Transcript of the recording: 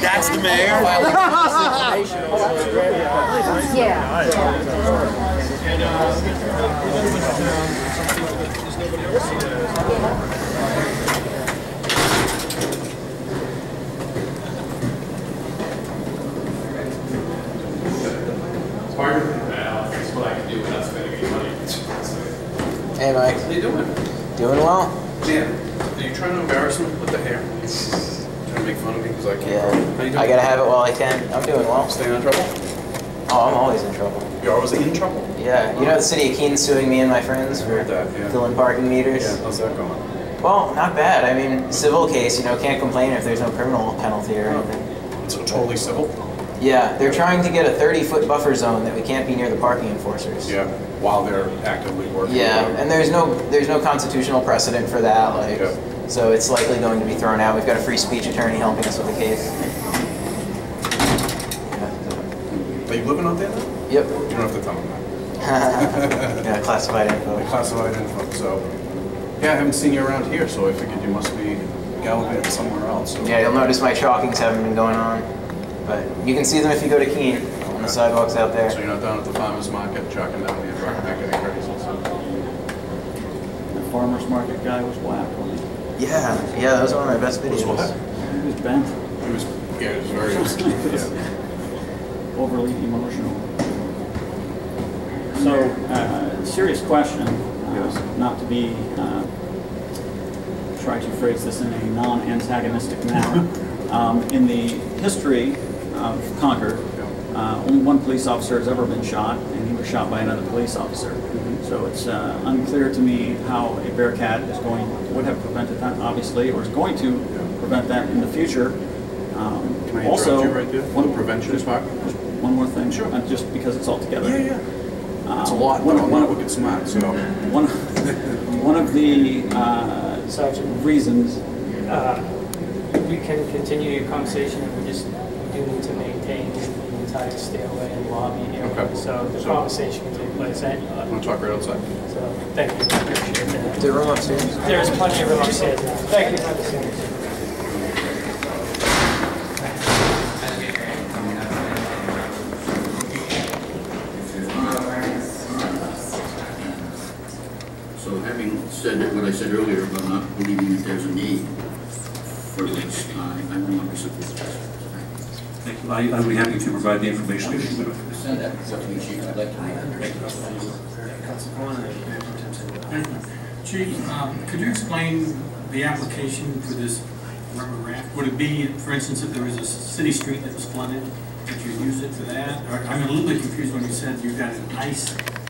That's the mayor. Yeah. Hey, Mike. How you doing? Doing well. Yeah. Are you trying to embarrass me with the hair? Trying to make fun of me because I can't. Yeah. How you doing? I gotta have it while I can. I'm doing well. Staying in trouble? Oh, I'm always in trouble. You're always in trouble? Yeah. You know the city of Keene suing me and my friends for filling parking meters? Yeah. How's that going? Well, not bad. I mean, civil case, you know, can't complain if there's no criminal penalty or anything. It's totally civil? Yeah. They're trying to get a 30-foot buffer zone that we can't be near the parking enforcers. Yeah. While they're actively working. Yeah, and there's no constitutional precedent for that, like, so it's likely going to be thrown out. We've got a free speech attorney helping us with the case. Are you living out there? Yep. You don't have to tell them that. Yeah, classified info. Classified info. So, yeah, I haven't seen you around here, so I figured you must be gallivanting somewhere else. So. Yeah, you'll notice my chalkings haven't been going on, but you can see them if you go to Keene. On the sidewalks out there. So you're not down at the farmer's market chalking down the environment, getting crazy. The farmer's market guy was black, wasn't he? Yeah, that was one of my best videos. He was bent. He was, yeah, it was very overly emotional. So, serious question, not to be, try to phrase this in a non-antagonistic manner. In the history of Concord, only one police officer has ever been shot, and he was shot by another police officer. So it's unclear to me how a Bearcat is would have prevented that, obviously, or is going to prevent that in the future. Can I also interrupt you right there? One more thing, sure. Just because it's all together. Yeah. It's a lot. One of the Sergeant, reasons. You can continue your conversation. We just do need to maintain entire stairway and lobby here, so the conversation can take place. I'm going to talk right outside. So, thank you. I appreciate that. The room upstairs. There is plenty of room upstairs. Thank you. So, having said what I said earlier about not believing that there's a need for this, I'm no longer supportive. Thank you. I would be happy to provide the information. Send that information. I'd like to Chief, could you explain the application for this rubber ramp? Would it be, for instance, if there was a city street that was flooded, would you use it for that? Or, I'm a little bit confused when you said you got an ice